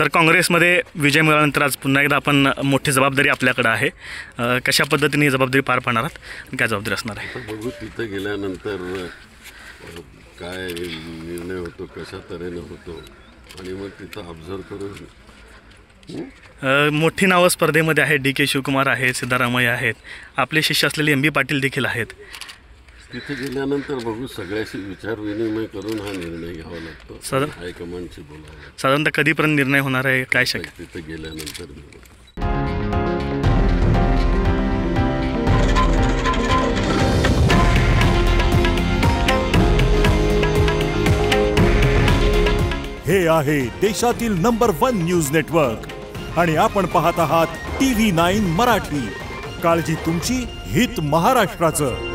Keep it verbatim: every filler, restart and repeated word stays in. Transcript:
Sir, काँग्रेसमध्ये विजय मिळाल्यानंतर आज पुन्हा एकदा आपण मोठी जबाबदारी आपल्याकडे आहे, कशा पद्धतीने जबाबदारी पार पाडणार आहात, काय जबाबदारी असणार आहे? बघू तिथे गेल्यानंतर काय निर्णय होतो, कशा तऱ्हेने होतो आणि मग तिथं ऑब्झर्व करू. मोठी नावं स्पर्धेमध्ये आहेत, डीके शिवकुमार आहेत, सिद्धरामय्या आहेत, आपले शिष्य असलेले एम बी पाटिल देखील आहेत. तिथे गेल्यानंतर बघू, सगळ्याशी विचारविनिमय करून हा निर्णय घ्यावा लागतो. सर, हायकमांडशी बोलावं. साधारणतः कधीपर्यंत निर्णय होणार आहे, काय शक्य? तिथे गेल्यानंतर. हे आहे देशातील नंबर वन न्यूज नेटवर्क आणि आपण पाहत आहात टीव्ही नाईन मराठी. काळजी तुमची, हित महाराष्ट्राचं.